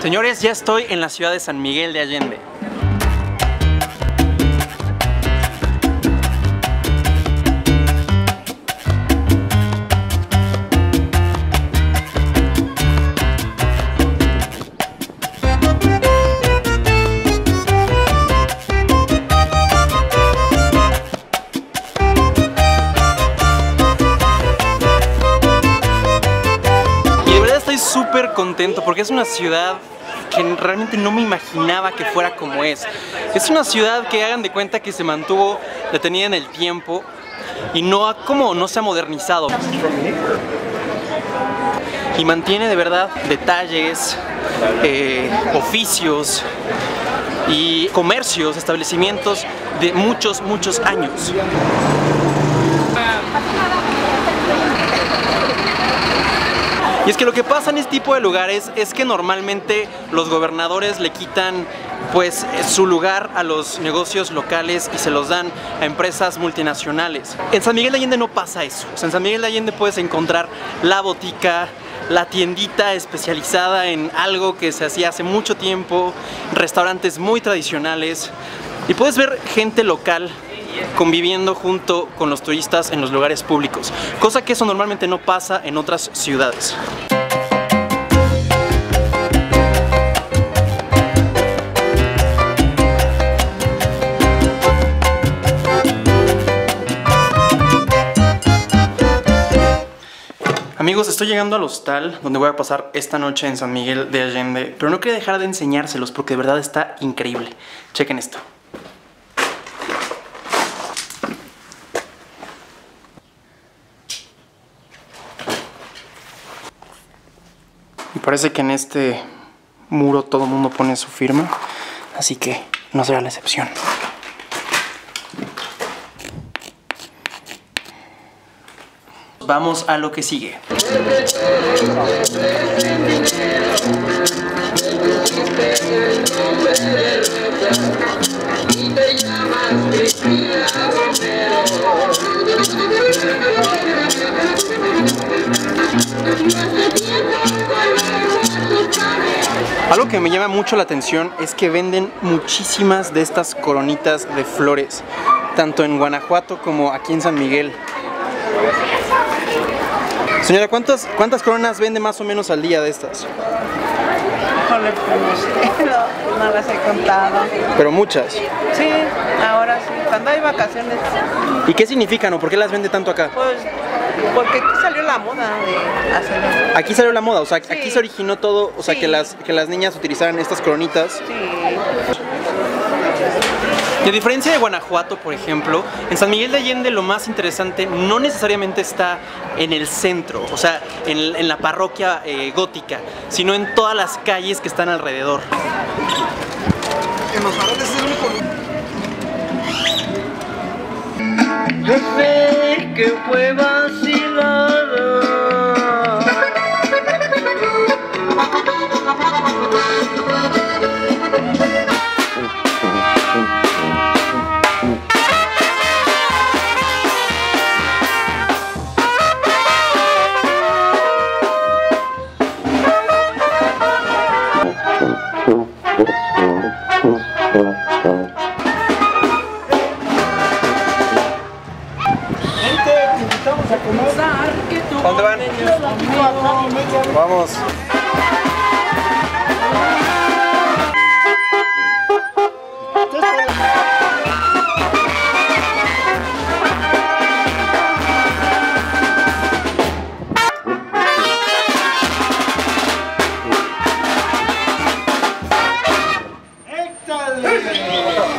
Señores, ya estoy en la ciudad de San Miguel de Allende. Súper contento porque es una ciudad que realmente no me imaginaba que fuera como es. Es una ciudad que hagan de cuenta que se mantuvo detenida en el tiempo y no se ha modernizado. Y mantiene de verdad detalles, oficios y comercios, establecimientos de muchos años. Y es que lo que pasa en este tipo de lugares es que normalmente los gobernadores le quitan pues su lugar a los negocios locales y se los dan a empresas multinacionales. En San Miguel de Allende no pasa eso. O sea, en San Miguel de Allende puedes encontrar la botica, la tiendita especializada en algo que se hacía hace mucho tiempo, restaurantes muy tradicionales y puedes ver gente local conviviendo junto con los turistas en los lugares públicos, cosa que eso normalmente no pasa en otras ciudades. Amigos, estoy llegando al hostal donde voy a pasar esta noche en San Miguel de Allende, pero no quería dejar de enseñárselos porque de verdad está increíble. Chequen esto. Parece que en este muro todo el mundo pone su firma, así que no será la excepción. Vamos a lo que sigue. Algo que me llama mucho la atención es que venden muchísimas de estas coronitas de flores, tanto en Guanajuato como aquí en San Miguel. Señora, ¿cuántas coronas vende más o menos al día de estas? No las he contado. ¿Pero muchas? Sí, ahora sí, cuando hay vacaciones. ¿Y qué significan o por qué las vende tanto acá? Pues porque aquí salió la moda de hacerlo. Aquí salió la moda, o sea, aquí sí se originó todo, o sea, sí, que las niñas utilizaran estas coronitas. Sí. A diferencia de Guanajuato, por ejemplo, en San Miguel de Allende lo más interesante no necesariamente está en el centro, o sea, en la parroquia gótica, sino en todas las calles que están alrededor. Café que fue vacilada. ¿Dónde van? Vamos.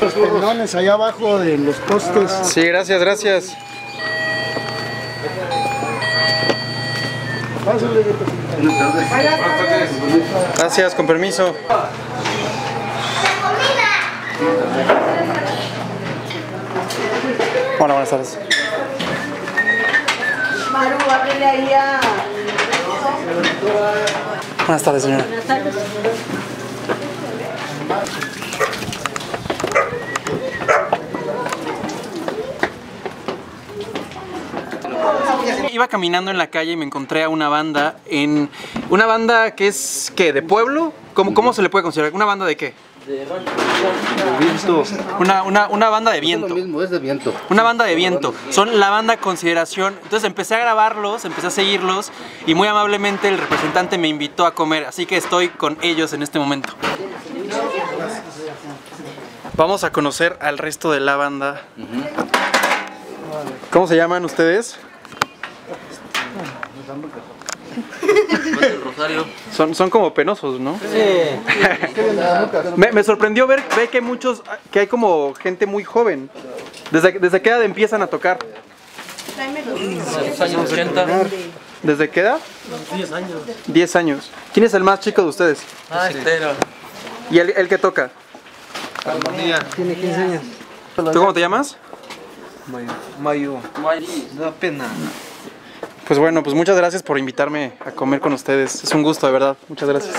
Los pendones allá abajo de los postes. Sí, gracias, gracias. Gracias, con permiso. Hola, buenas tardes. Buenas tardes, señora. Buenas tardes. iba caminando en la calle y me encontré a una banda en... ¿Una banda que es qué? ¿De pueblo? ¿Cómo se le puede considerar? ¿Una banda de qué? De viento. Una banda de viento. Lo mismo, es de viento. Una banda de viento. Son la banda Consideración. Entonces empecé a grabarlos, empecé a seguirlos y muy amablemente el representante me invitó a comer. Así que estoy con ellos en este momento. Vamos a conocer al resto de la banda. ¿Cómo se llaman ustedes? Son como penosos, ¿no? Sí. Me sorprendió ver que hay como gente muy joven. ¿Desde qué edad empiezan a tocar? Los años 80. ¿Desde qué edad? 10 años. 10 años. ¿Quién es el más chico de ustedes? Ah, Isidoro. ¿Y el que toca? Armonía. Tiene 15 años. ¿Tú cómo te llamas? Mayu. No da pena. Pues bueno, pues muchas gracias por invitarme a comer con ustedes. Es un gusto, de verdad. Muchas gracias.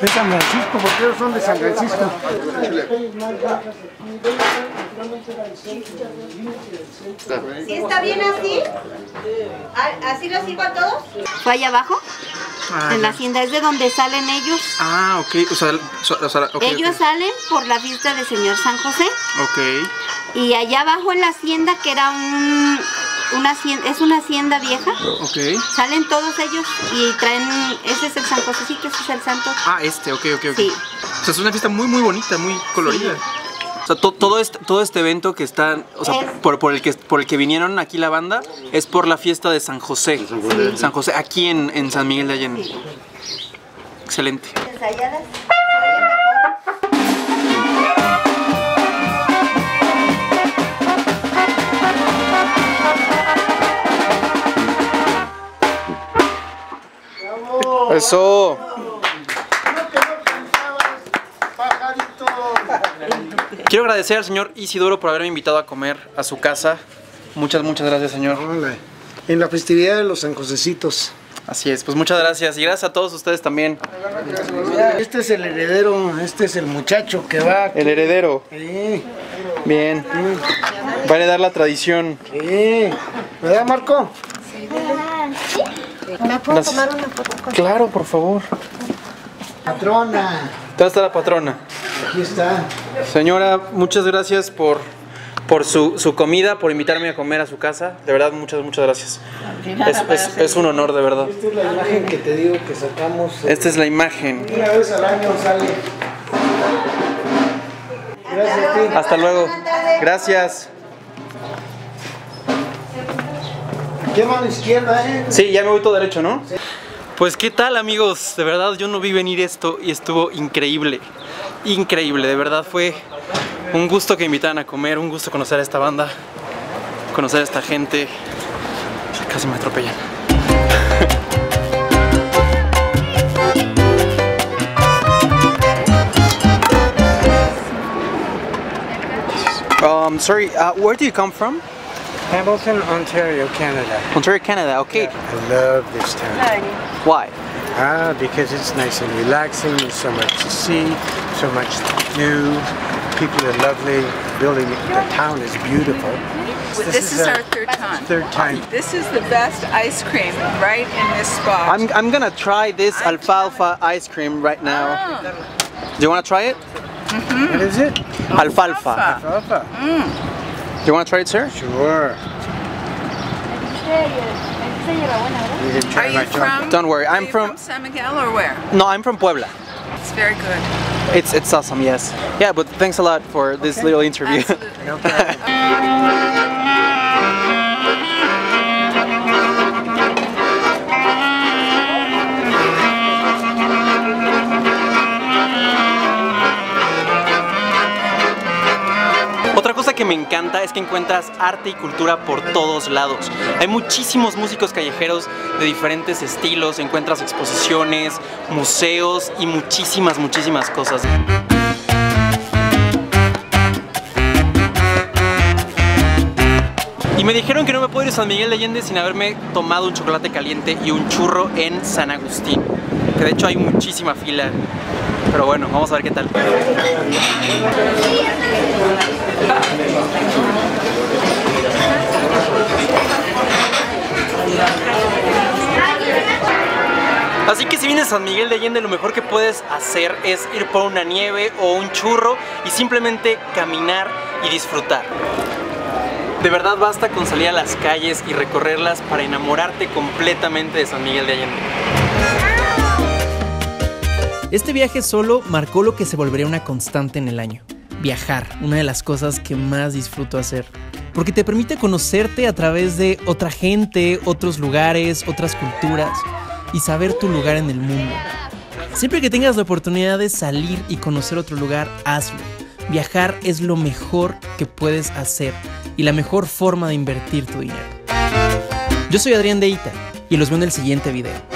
De San Francisco, porque ellos son de San Francisco. ¿Sí está bien así? ¿Así lo sirvo a todos? ¿Fue allá abajo? Ah, en la hacienda, es de donde salen ellos. Ah, ok. Okay, ellos salen por la fiesta del señor San José. Ok. Y allá abajo en la hacienda, que era una hacienda vieja. Ok. Salen todos ellos y traen, ese es el San Josecito, ese es el santo. Ah, ok. Sí. O sea, es una fiesta muy bonita, muy colorida. Sí. O sea, todo este evento que está, o sea, por el que vinieron aquí la banda, es por la fiesta de San José. Sí. San José, aquí en San Miguel de Allende. Sí. Excelente. Eso. Quiero agradecer al señor Isidoro por haberme invitado a comer a su casa. Muchas gracias, señor. En la festividad de los San Josecitos. Así es, pues muchas gracias. Y gracias a todos ustedes también. Este es el heredero, este es el muchacho que va aquí. El heredero. Sí. Bien. Sí. Va a heredar la tradición. Sí. ¿Verdad, Marco? Sí. ¿Me puedo tomar una foto? Claro, por favor. Patrona. ¿Dónde está la patrona? Aquí está. Señora, muchas gracias por su comida, por invitarme a comer a su casa. De verdad, muchas gracias. Es un honor, de verdad. Esta es la imagen que te digo que sacamos. Esta es la imagen. Una vez al año sale. Gracias a ti. Hasta luego. Gracias. ¿Qué mano izquierda, eh? Sí, ya me voy todo derecho, ¿no? Sí. Pues qué tal, amigos, de verdad yo no vi venir esto y estuvo increíble. Increíble, de verdad fue un gusto que invitaran a comer, un gusto conocer a esta banda, conocer a esta gente. Casi me atropellan. Sorry, where do you come from? Hamilton, Ontario, Canada. Ontario, Canada, okay. Yeah, I love this town. Why? Because it's nice and relaxing, there's so much to see, so much to do, people are lovely, the town is beautiful. This is our third time. This is the best ice cream right in this spot. I'm gonna try this alfalfa ice cream right now. Do you wanna try it? Mm-hmm. What is it? Alfalfa. Mm. Do you want to try it, sir? Sure. Are you from? Don't worry, I'm from San Miguel or where? No, I'm from Puebla. It's very good. It's awesome, yes. Yeah, but thanks a lot for this little interview. Absolutely. No problem. Que me encanta es que encuentras arte y cultura por todos lados. Hay muchísimos músicos callejeros de diferentes estilos, encuentras exposiciones, museos y muchísimas cosas. Y me dijeron que no me puedo ir a San Miguel de Allende sin haberme tomado un chocolate caliente y un churro en San Agustín, que de hecho hay muchísima fila. Pero bueno, vamos a ver qué tal. Así que si vienes a San Miguel de Allende, lo mejor que puedes hacer es ir por una nieve o un churro y simplemente caminar y disfrutar. De verdad basta con salir a las calles y recorrerlas para enamorarte completamente de San Miguel de Allende. Este viaje solo marcó lo que se volvería una constante en el año. Viajar, una de las cosas que más disfruto hacer. Porque te permite conocerte a través de otra gente, otros lugares, otras culturas y saber tu lugar en el mundo. Siempre que tengas la oportunidad de salir y conocer otro lugar, hazlo. Viajar es lo mejor que puedes hacer y la mejor forma de invertir tu dinero. Yo soy Adrián de Ita y los veo en el siguiente video.